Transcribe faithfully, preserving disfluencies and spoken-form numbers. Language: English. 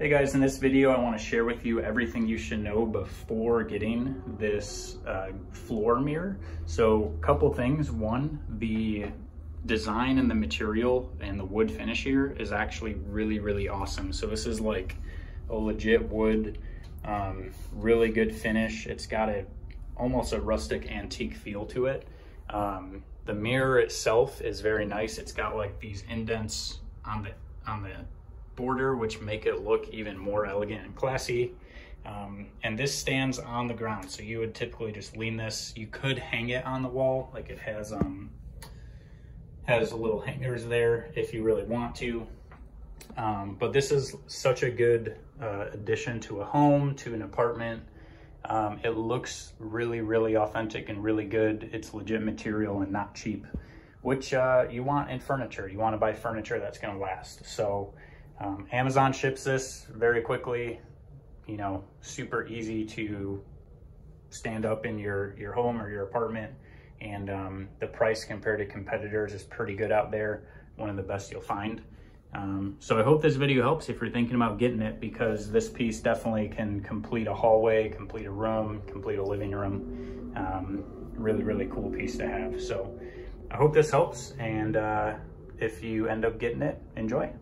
Hey guys, in this video I want to share with you everything you should know before getting this uh, floor mirror. So a couple things. One, the design and the material and the wood finish here is actually really, really awesome. So this is like a legit wood, um, really good finish. It's got a almost a rustic antique feel to it. Um, the mirror itself is very nice. It's got like these indents on the on the border, which make it look even more elegant and classy. Um, and this stands on the ground, so you would typically just lean this. You could hang it on the wall, like it has um has little hangers there if you really want to. Um, but this is such a good uh, addition to a home, to an apartment. Um, it looks really, really authentic and really good. It's legit material and not cheap, which uh, you want in furniture. You want to buy furniture that's going to last. So um, Amazon ships this very quickly, you know, super easy to stand up in your, your home or your apartment. And um, the price compared to competitors is pretty good out there. One of the best you'll find. Um, so I hope this video helps if you're thinking about getting it, because this piece definitely can complete a hallway, complete a room, complete a living room. Um, really, really cool piece to have. So I hope this helps, and uh, if you end up getting it, enjoy.